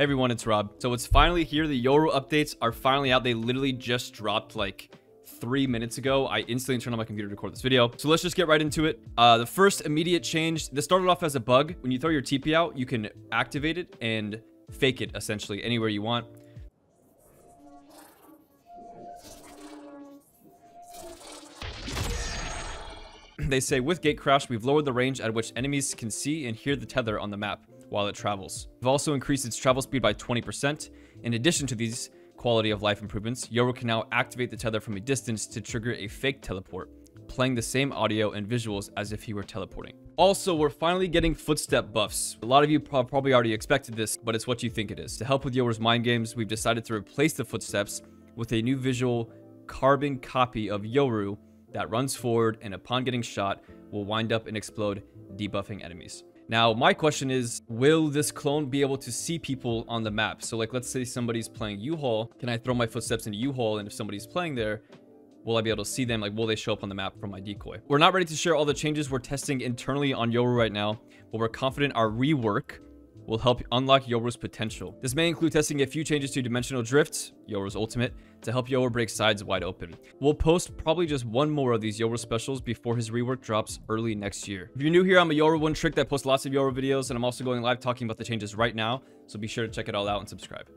everyone, it's Rob. So it's finally here. The Yoru updates are finally out. They literally just dropped like 3 minutes ago. I instantly turned on my computer to record this video. So let's just get right into it. The first immediate change, this started off as a bug. When you throw your TP out, you can activate it and fake it essentially anywhere you want. They say, with Gate Crash, we've lowered the range at which enemies can see and hear the tether on the map while it travels. We've also increased its travel speed by 20%. In addition to these quality of life improvements, Yoru can now activate the tether from a distance to trigger a fake teleport, playing the same audio and visuals as if he were teleporting. Also, we're finally getting footstep buffs. A lot of you probably already expected this, but it's what you think it is. To help with Yoru's mind games, we've decided to replace the footsteps with a new visual carbon copy of Yoru that runs forward and upon getting shot will wind up and explode, debuffing enemies. Now, my question is, will this clone be able to see people on the map? So like, let's say somebody's playing U-Haul. Can I throw my footsteps into U-Haul? And if somebody's playing there, will I be able to see them? Like, will they show up on the map from my decoy? We're not ready to share all the changes we're testing internally on Yoru right now, but we're confident our rework will help unlock Yoru's potential. This may include testing a few changes to Dimensional Drift, Yoru's ultimate, to help Yoru break sides wide open. We'll post probably just one more of these Yoru specials before his rework drops early next year. If you're new here, I'm a Yoru One Trick that posts lots of Yoru videos, and I'm also going live talking about the changes right now, so be sure to check it all out and subscribe.